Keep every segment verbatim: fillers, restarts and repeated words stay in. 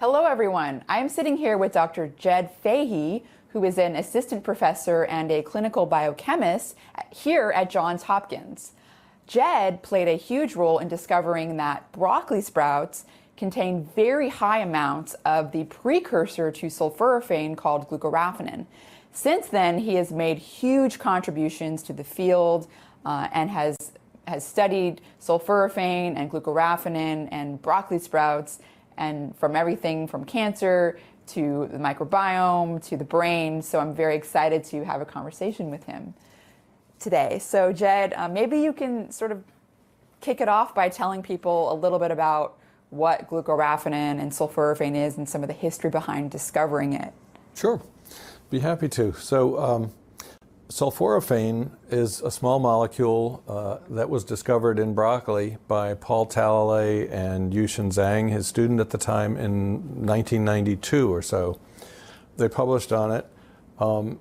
Hello, everyone. I'm sitting here with Doctor Jed Fahey, who is an assistant professor and a clinical biochemist here at Johns Hopkins. Jed played a huge role in discovering that broccoli sprouts contain very high amounts of the precursor to sulforaphane called glucoraphanin. Since then, he has made huge contributions to the field uh, and has, has studied sulforaphane and glucoraphanin and broccoli sprouts, and from everything from cancer to the microbiome to the brain. So I'm very excited to have a conversation with him today. So Jed, uh, maybe you can sort of kick it off by telling people a little bit about what glucoraphanin and sulforaphane is and some of the history behind discovering it. Sure, be happy to. So um, sulforaphane is a small molecule uh, that was discovered in broccoli by Paul Talalay and Yushan Zhang, his student at the time, in nineteen ninety-two or so. They published on it. Um,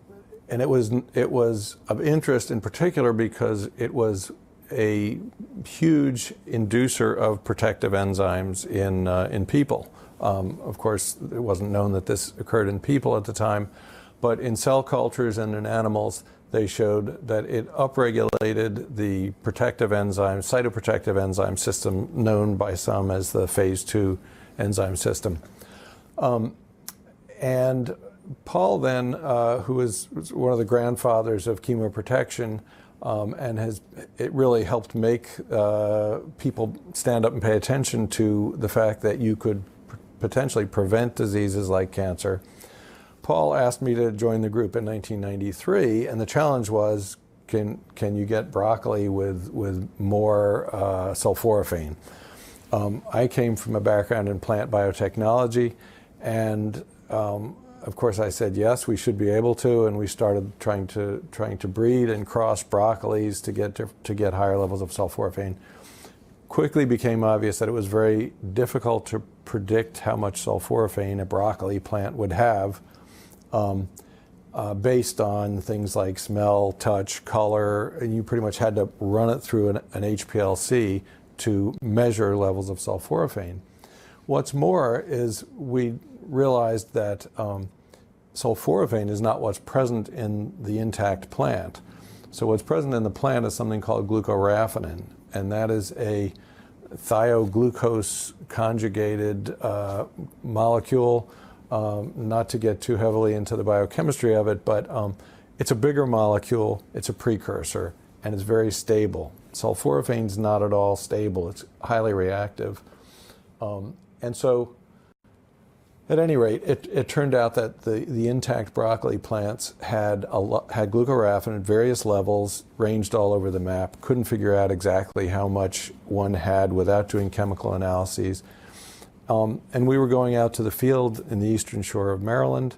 And it was, it was of interest in particular because it was a huge inducer of protective enzymes in, uh, in people. Um, of course, it wasn't known that this occurred in people at the time, but in cell cultures and in animals, they showed that it upregulated the protective enzyme, cytoprotective enzyme system, known by some as the Phase two enzyme system. Um, and Paul then, uh, who is one of the grandfathers of chemoprotection, um, and has it really helped make uh, people stand up and pay attention to the fact that you could p potentially prevent diseases like cancer. Paul asked me to join the group in nineteen ninety-three, and the challenge was, can can you get broccoli with with more uh, sulforaphane? Um, I came from a background in plant biotechnology, and um, of course, I said, yes, we should be able to, and we started trying to trying to breed and cross broccolis to get to, to get higher levels of sulforaphane. Quickly became obvious that it was very difficult to predict how much sulforaphane a broccoli plant would have, um, uh, based on things like smell, touch, color, and you pretty much had to run it through an, an H P L C to measure levels of sulforaphane. What's more is we realized that um, sulforaphane is not what's present in the intact plant. So what's present in the plant is something called glucoraphanin, and that is a thioglucose conjugated uh, molecule. Um, not to get too heavily into the biochemistry of it, but um, it's a bigger molecule, it's a precursor, and it's very stable. Sulforaphane's not at all stable, it's highly reactive. Um, and so at any rate, it, it turned out that the, the intact broccoli plants had, a, had glucoraphanin at various levels, ranged all over the map, couldn't figure out exactly how much one had without doing chemical analyses. Um, and we were going out to the field in the eastern shore of Maryland,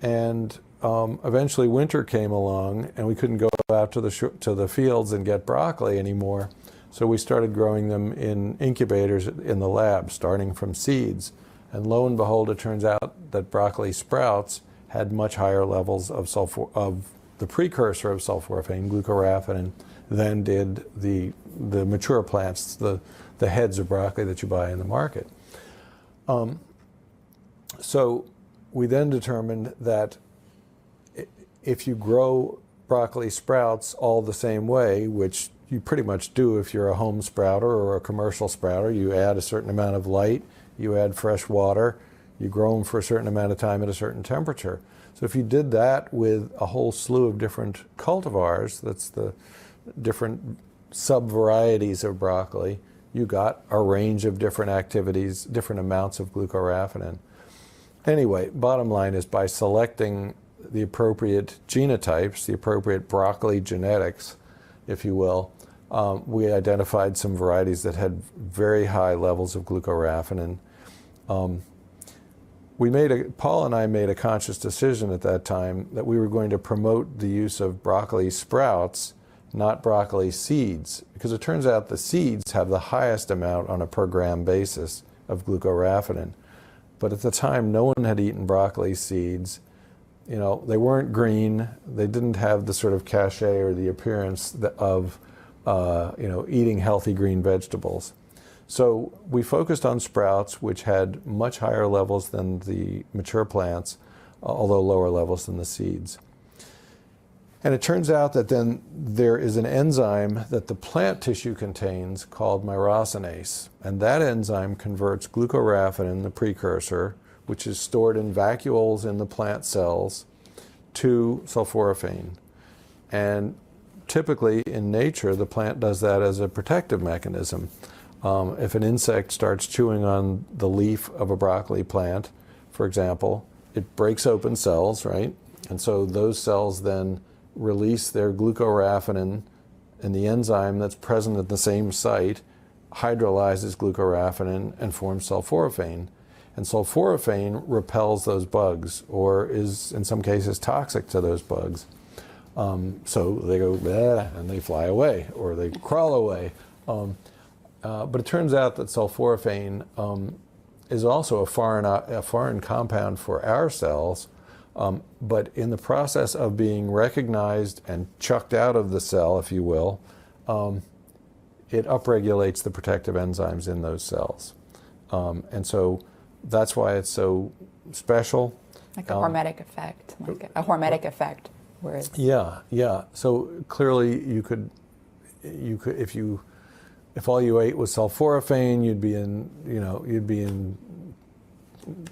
and um, eventually winter came along, and we couldn't go out to the, sh to the fields and get broccoli anymore. So we started growing them in incubators in the lab, starting from seeds. And lo and behold, it turns out that broccoli sprouts had much higher levels of, sulfur, of the precursor of sulforaphane, glucoraphanin, than did the, the mature plants, the, the heads of broccoli that you buy in the market. Um, so we then determined that if you grow broccoli sprouts all the same way, which you pretty much do if you're a home sprouter or a commercial sprouter, you add a certain amount of light, you add fresh water, you grow them for a certain amount of time at a certain temperature. So if you did that with a whole slew of different cultivars, that's the different sub-varieties of broccoli, you got a range of different activities, different amounts of glucoraphanin. Anyway, bottom line is by selecting the appropriate genotypes, the appropriate broccoli genetics, if you will, Um, we identified some varieties that had very high levels of glucoraphanin. Um, we made a, Paul and I made a conscious decision at that time that we were going to promote the use of broccoli sprouts, not broccoli seeds, because it turns out the seeds have the highest amount on a per gram basis of glucoraphanin. But at the time, no one had eaten broccoli seeds. You know, they weren't green. They didn't have the sort of cachet or the appearance of Uh, you know, eating healthy green vegetables. So we focused on sprouts, which had much higher levels than the mature plants, although lower levels than the seeds. And it turns out that then there is an enzyme that the plant tissue contains called myrosinase. And that enzyme converts glucoraphanin, the precursor, which is stored in vacuoles in the plant cells, to sulforaphane. And typically in nature, the plant does that as a protective mechanism. Um, if an insect starts chewing on the leaf of a broccoli plant, for example, it breaks open cells, right? And so those cells then release their glucoraphanin, and the enzyme that's present at the same site hydrolyzes glucoraphanin and forms sulforaphane. And sulforaphane repels those bugs, or is in some cases toxic to those bugs. Um, so they go, bleh, and they fly away, or they crawl away. Um, Uh, but it turns out that sulforaphane um, is also a foreign, a foreign compound for our cells, um, but in the process of being recognized and chucked out of the cell, if you will, um, it upregulates the protective enzymes in those cells. Um, and so that's why it's so special. Like a um, hormetic effect, like a hormetic uh, effect. Where it's yeah, yeah. So clearly you could, you could if you... If all you ate was sulforaphane, you'd be in, you know, you'd be in,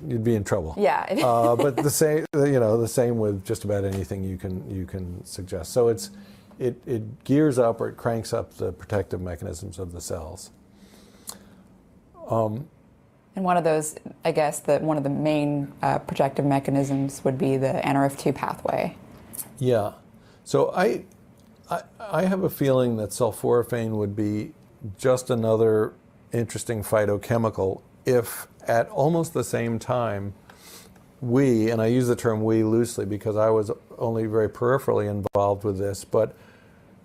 you'd be in trouble. Yeah. uh, but the same, you know, the same with just about anything you can you can suggest. So it's, it it gears up, or it cranks up the protective mechanisms of the cells. Um, and one of those, I guess, that one of the main uh, protective mechanisms would be the N R F two pathway. Yeah. So I, I, I have a feeling that sulforaphane would be just another interesting phytochemical if at almost the same time we, and I use the term we loosely because I was only very peripherally involved with this, but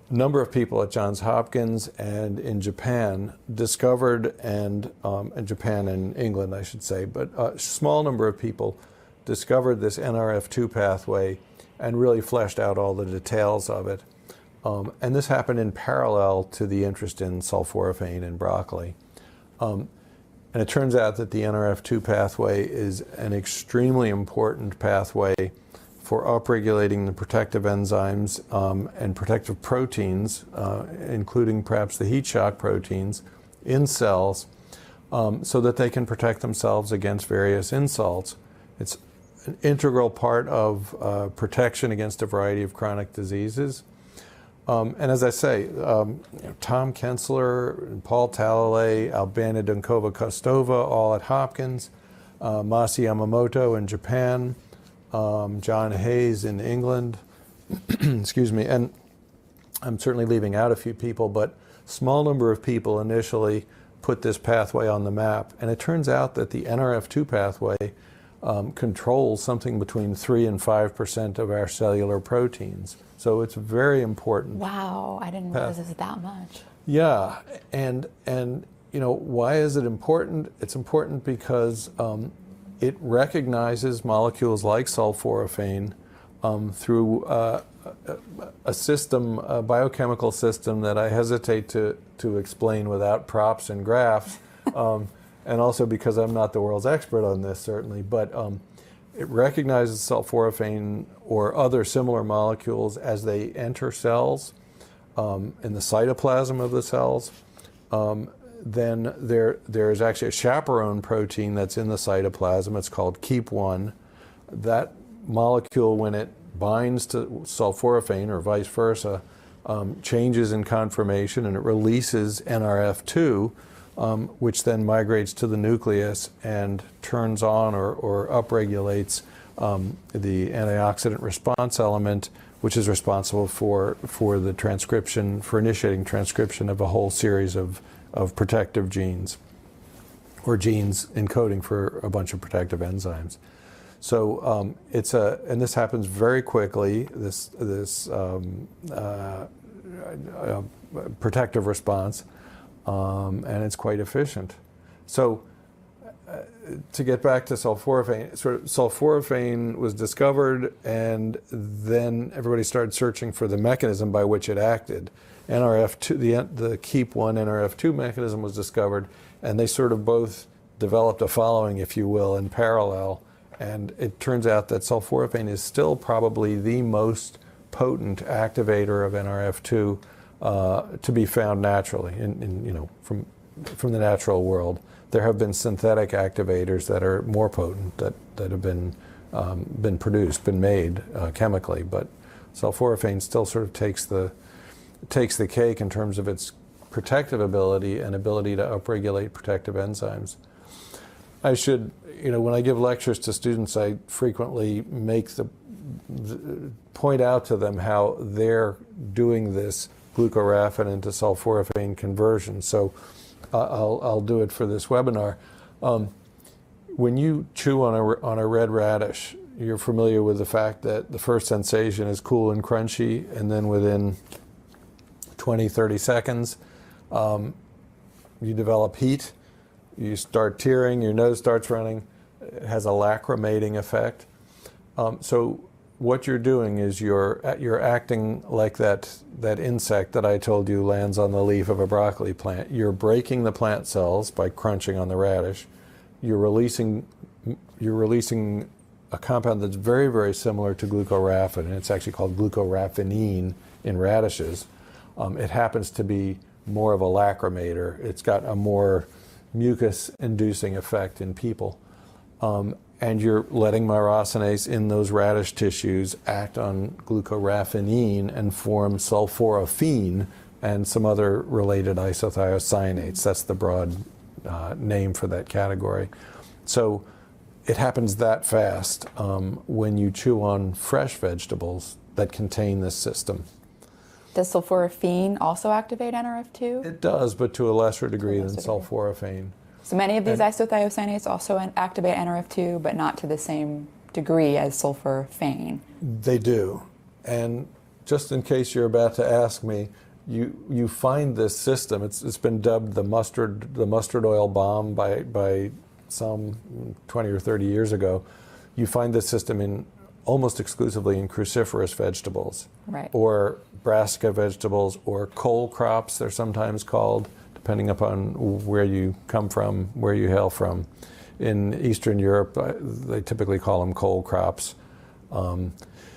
a number of people at Johns Hopkins and in Japan discovered, and um, in Japan and England I should say, but a small number of people discovered this N R F two pathway and really fleshed out all the details of it. Um, and this happened in parallel to the interest in sulforaphane and broccoli. Um, and it turns out that the N R F two pathway is an extremely important pathway for upregulating the protective enzymes um, and protective proteins, uh, including perhaps the heat shock proteins, in cells, um, so that they can protect themselves against various insults. It's an integral part of uh, protection against a variety of chronic diseases. Um, and as I say, um, you know, Tom Kensler, Paul Talalay, Albana Dunkova Kostova, all at Hopkins, uh, Masi Yamamoto in Japan, um, John Hayes in England, excuse me, and I'm certainly leaving out a few people, but small number of people initially put this pathway on the map. And it turns out that the N R F two pathway um, controls something between three and five percent of our cellular proteins. So it's very important. Wow, I didn't realize it was that much. Yeah, and and you know, why is it important? It's important because um, it recognizes molecules like sulforaphane um, through uh, a system, a biochemical system that I hesitate to to explain without props and graphs, um, and also because I'm not the world's expert on this, certainly, but. Um, It recognizes sulforaphane or other similar molecules as they enter cells um, in the cytoplasm of the cells. Um, then there, there's actually a chaperone protein that's in the cytoplasm. It's called KEEP one. That molecule, when it binds to sulforaphane or vice versa, um, changes in conformation, and it releases N R F two. Um, which then migrates to the nucleus and turns on or, or upregulates um, the antioxidant response element, which is responsible for, for the transcription, for initiating transcription of a whole series of, of protective genes, or genes encoding for a bunch of protective enzymes. So um, it's a, and this happens very quickly, this, this um, uh, uh, protective response. Um, and it's quite efficient. So uh, to get back to sulforaphane, sort of sulforaphane was discovered, and then everybody started searching for the mechanism by which it acted. N R F two, the, the KEEP one N R F two mechanism was discovered, And they sort of both developed a following, if you will, in parallel. And it turns out that sulforaphane is still probably the most potent activator of N R F two uh, to be found naturally, in, in, you know, from, from the natural world. There have been synthetic activators that are more potent, that, that have been, um, been produced, been made uh, chemically. But sulforaphane still sort of takes the, takes the cake in terms of its protective ability and ability to upregulate protective enzymes. I should, you know, when I give lectures to students, I frequently make the, the point out to them how they're doing this glucoraphanin to sulforaphane conversion. So uh, I'll, I'll do it for this webinar. Um, when you chew on a, on a red radish, you're familiar with the fact that the first sensation is cool and crunchy, and then within twenty, thirty seconds, um, you develop heat, you start tearing, your nose starts running, it has a lacrimating effect. Um, so what you're doing is you're, you're acting like that, that insect that I told you lands on the leaf of a broccoli plant. You're breaking the plant cells by crunching on the radish. You're releasing, you're releasing a compound that's very, very similar to glucoraphanin. It's actually called glucoraphanin in radishes. Um, it happens to be more of a lacrimator. It's got a more mucus-inducing effect in people. Um, and you're letting myrosinase in those radish tissues act on glucoraphanin and form sulforaphane and some other related isothiocyanates. That's the broad uh, name for that category. So it happens that fast um, when you chew on fresh vegetables that contain this system. Does sulforaphane also activate N R F two? It does, but to a lesser degree than sulforaphane. So many of these and, isothiocyanates also activate N R F two, but not to the same degree as sulforaphane. They do. And just in case you're about to ask me, you, you find this system. It's, it's been dubbed the mustard, the mustard oil bomb by, by some twenty or thirty years ago. You find this system in almost exclusively in cruciferous vegetables, right, or brassica vegetables, or cole crops, they're sometimes called, depending upon where you come from, where you hail from. In Eastern Europe, they typically call them cole crops. Um,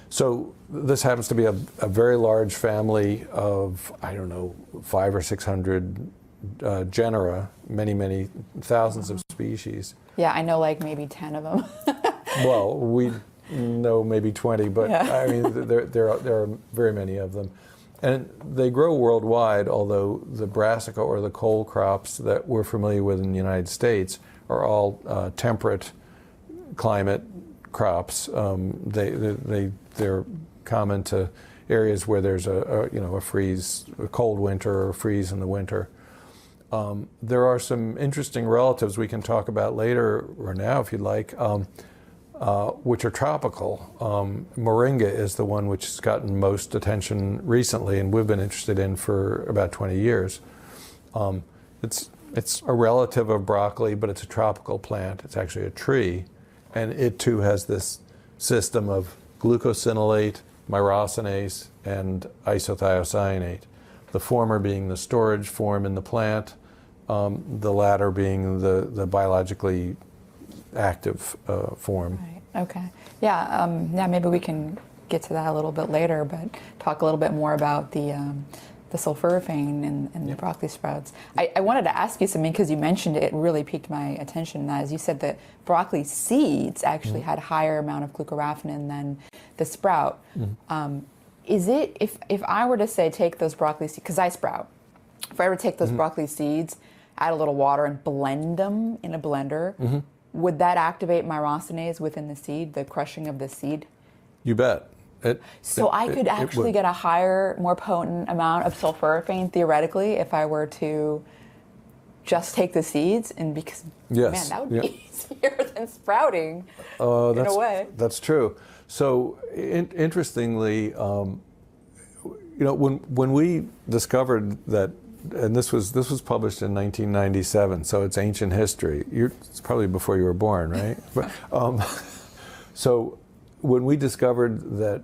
so this happens to be a, a very large family of, I don't know, five or six hundred uh, genera, many, many thousands of species. Yeah, I know like maybe ten of them. Well, we... No, maybe twenty, but yeah. I mean, there, there, are, there are very many of them. And they grow worldwide, although the brassica or the cole crops that we're familiar with in the United States are all uh, temperate climate crops. Um, they, they, they, they're common to areas where there's a, a, you know, a freeze, a cold winter or a freeze in the winter. Um, there are some interesting relatives we can talk about later or now if you'd like. Um, Uh, which are tropical. Um, moringa is the one which has gotten most attention recently, and we've been interested in for about twenty years. Um, it's, it's a relative of broccoli, but it's a tropical plant. It's actually a tree, and it too has this system of glucosinolate, myrosinase, and isothiocyanate, the former being the storage form in the plant, um, the latter being the, the biologically active uh, form. Right. Okay. Yeah. Um, yeah. Maybe we can get to that a little bit later, but talk a little bit more about the um, the sulforaphane and, and yep. the broccoli sprouts. I, I wanted to ask you something because you mentioned it, it really piqued my attention. As you said, that broccoli seeds actually mm-hmm. had higher amount of glucoraphanin than the sprout. Mm-hmm. um, is it if if I were to say take those broccoli seeds, because I sprout, if I were to take those mm-hmm. broccoli seeds, add a little water, and blend them in a blender. Mm-hmm. Would that activate myrosinase within the seed, the crushing of the seed? You bet. It, so it, I could it, actually it get a higher, more potent amount of sulforaphane, theoretically, if I were to just take the seeds? And because, yes. man, that would yeah. be easier than sprouting, uh, in that's, a way. That's true. So in, interestingly, um, you know, when, when we discovered that, and this was this was published in nineteen ninety-seven, so it's ancient history. You're, it's probably before you were born, right? But, um, so when we discovered that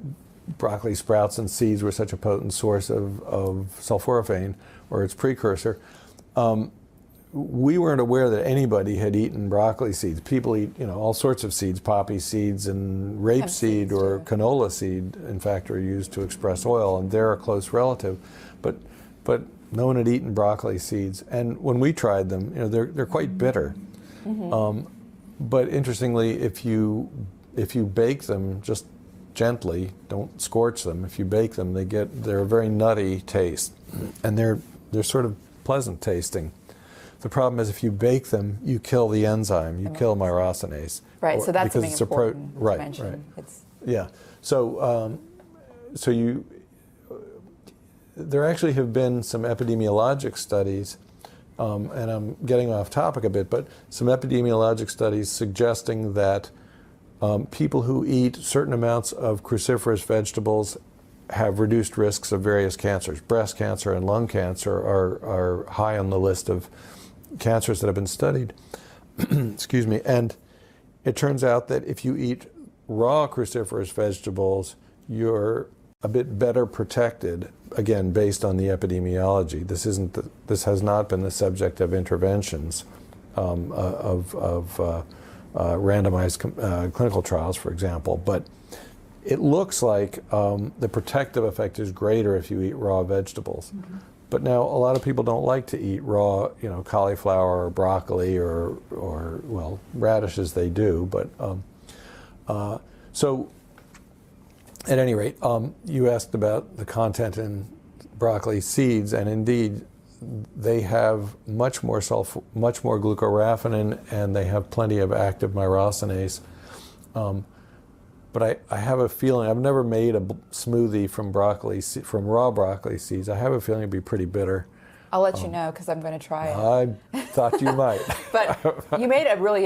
broccoli sprouts and seeds were such a potent source of, of sulforaphane, or its precursor, um, we weren't aware that anybody had eaten broccoli seeds. People eat, you know, all sorts of seeds, poppy seeds and rapeseed or too. canola seed, in fact, are used to express oil, and they're a close relative. But, but no one had eaten broccoli seeds. And when we tried them, you know, they're, they're quite bitter. Mm-hmm. um, but interestingly, if you, if you bake them just gently, don't scorch them, if you bake them, they get, they're a very nutty taste. And they're, they're sort of pleasant tasting. The problem is if you bake them, you kill the enzyme, you kill myrosinase. Right, so that's something important to mention. Right, right. Yeah, so, um, so you, there actually have been some epidemiologic studies, um, and I'm getting off topic a bit, but some epidemiologic studies suggesting that um, people who eat certain amounts of cruciferous vegetables have reduced risks of various cancers. Breast cancer and lung cancer are, are high on the list of cancers that have been studied. Excuse me. And it turns out that if you eat raw cruciferous vegetables, you're a bit better protected, again, based on the epidemiology. This isn't the, this has not been the subject of interventions um, uh, of, of uh, uh, randomized uh, clinical trials, for example. But it looks like um, the protective effect is greater if you eat raw vegetables. Mm-hmm. But now a lot of people don't like to eat raw, you know, cauliflower or broccoli or, or well, radishes they do. But um, uh, so, at any rate, um, you asked about the content in broccoli seeds, and indeed, they have much more sulf much more glucoraphanin, and they have plenty of active myrosinase. Um, But I, I have a feeling, I've never made a smoothie from broccoli, from raw broccoli seeds. I have a feeling it'd be pretty bitter. I'll let um, you know, because I'm going to try it. I thought you might. But you made a really